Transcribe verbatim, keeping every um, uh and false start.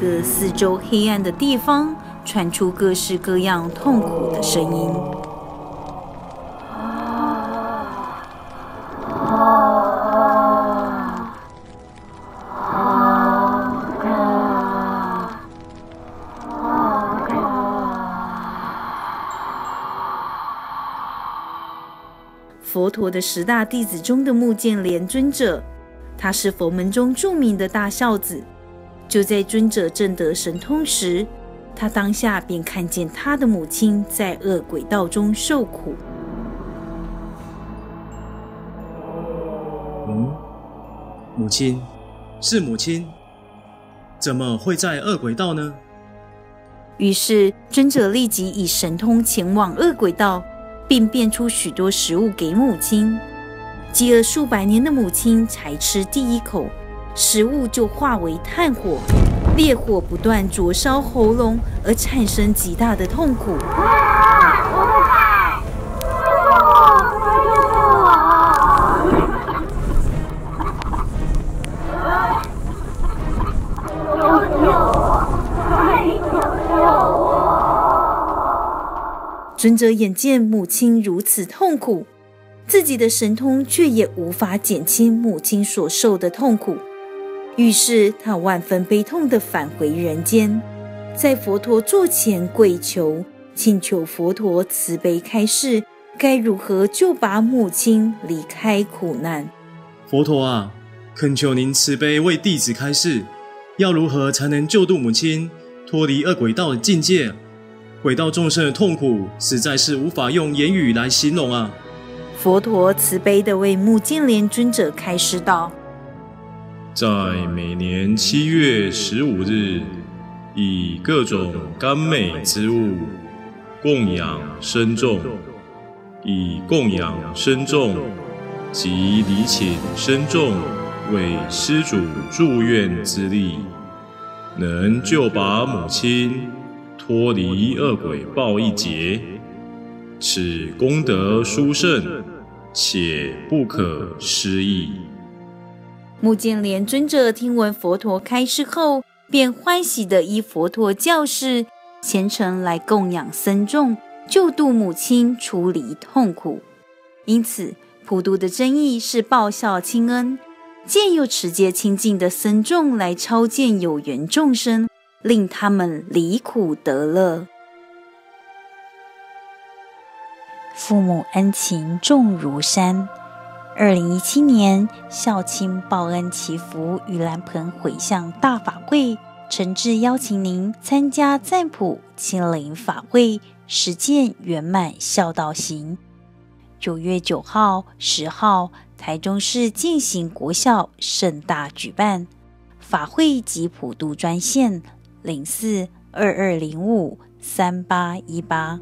个四周黑暗的地方传出各式各样痛苦的声音。佛陀的十大弟子中的目犍连尊者，他是佛门中著名的大孝子。就在尊者证得神通时，他当下便看见他的母亲在恶鬼道中受苦。嗯，母亲，是母亲，怎么会在恶鬼道呢？于是尊者立即以神通前往恶鬼道，并变出许多食物给母亲。饥饿数百年的母亲才吃第一口，食物就化为炭火，烈火不断灼烧喉咙，而产生极大的痛苦。尊者眼见母亲如此痛苦，自己的神通却也无法减轻母亲所受的痛苦，于是他万分悲痛地返回人间，在佛陀座前跪求，请求佛陀慈悲开示，该如何救拔母亲离开苦难。佛陀啊，恳求您慈悲为弟子开示，要如何才能救度母亲脱离恶鬼道的境界？鬼道众生的痛苦实在是无法用言语来形容啊！佛陀慈悲地为目犍连尊者开示道：在每年七月十五日，以各种甘美之物供养僧众，以供养僧众及礼请僧众为施主祝愿之力，能救拔母亲脱离恶鬼报一劫。此功德殊胜，且不可思议。目犍连尊者听闻佛陀开示后，便欢喜地依佛陀教示，虔诚来供养僧众，救度母亲出离痛苦。因此，普渡的真意是报效亲恩，借由持戒清净的僧众来超荐有缘众生，令他们离苦得乐。父母恩情重如山。二零一七年孝亲报恩祈福盂兰盆回向大法会，诚挚邀请您参加赞普亲临法会，实践圆满孝道行。九月九号、十号，台中市健行国小盛大举办。法会及普渡专线零四二二零五三八一八。